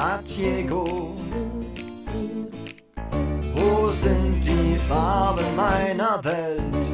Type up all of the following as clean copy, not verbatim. Atjego. Wo sind die Farben meiner Welt?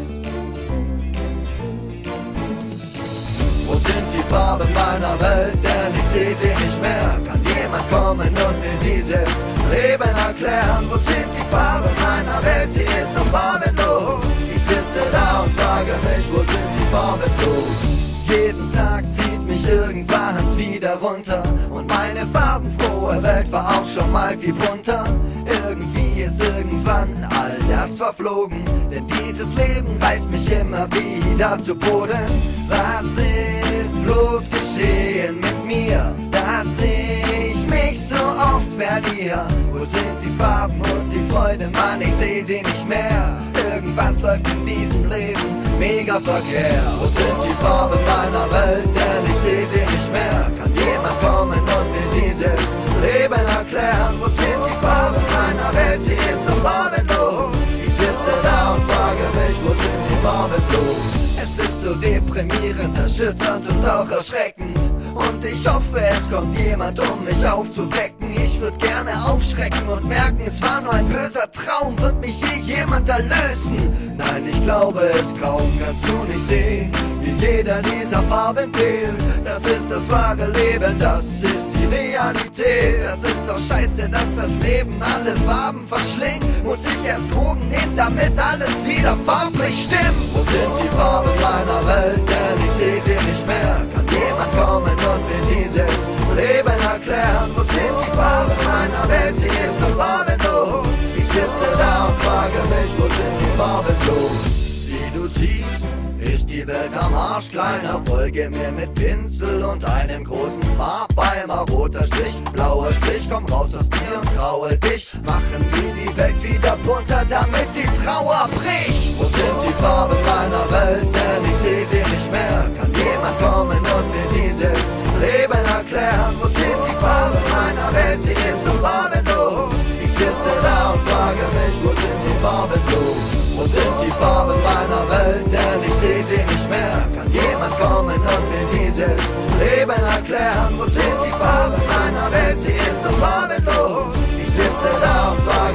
Wo sind die Farben meiner Welt? Denn ich seh sie nicht mehr. Kann jemand kommen und mir dieses Leben erklären? Wo sind die Farben meiner Welt? Sie ist so farbenlos. Ich sitze da und frage mich, wo sind die Farben los? Jeden Tag zieht mich irgendwas wieder runter. Und meine farbenfrohe Welt war auch schon mal viel bunter. Irgendwie ist irgendwann all das verflogen. Denn dieses Leben reißt mich immer wieder zu Boden. Was ist bloß geschehen mit mir, dass ich mich so oft verliere? Wo sind die Farben und die Freude? Mann, ich seh sie nicht mehr. Irgendwas läuft in diesem Leben mega verkehrt. Wo sind die Farben meiner Welt? Denn ich seh sie nicht mehr. Kann jemand kommen und mir dieses Leben erklären? Wo sind die Farben meiner Welt? Sie ist so farbenlos. Ich sitze da und frage mich, wo sind die Farben los? Es ist so deprimierend, erschütternd und auch erschreckend. Und ich hoffe, es kommt jemand, um mich aufzuwecken. Ich würde gerne aufschrecken und merken, es war nur ein böser Traum. Wird mich je jemand erlösen? Nein, ich glaube es kaum. Kannst du nicht sehen, wie jeder dieser Farben fehlt? Das ist das wahre Leben, das ist die Realität. Das ist doch scheiße, dass das Leben alle Farben verschlingt. Muss ich erst Drogen nehmen, damit alles wieder farblich stimmt? Wo sind die Farben meiner Welt? Denn ich seh sie nicht mehr. Kann jemand kommen und mir dieses Leben erklären? Wo sind die Farben meiner Welt? Sie ist so farbenlos. Ich sitze da und frage mich, wo sind die Farben los? Wie du siehst, ist die Welt am Arsch, Kleiner. Folge mir mit Pinsel und einem großen Farbeimer. Roter Strich, blauer Strich, komm raus aus dir und graue dich. Machen wir die Welt wieder bunter, damit die Trauer bricht. Wo sind die Farben meiner Welt? Denn ich seh sie nicht mehr. Kann jemand kommen und mir dieses Leben erklären? Wo sind die Farben meiner Welt? Sie ist so farbenlos. Ich sitze da und frage mich, wo sind die Farben los? Wo sind die Farben meiner Welt? Denn ich seh sie nicht mehr. Kann jemand kommen und mir dieses Leben erklären? Wo sind die Farben meiner Welt? Sie ist so farbenlos. Ich sitze da und frage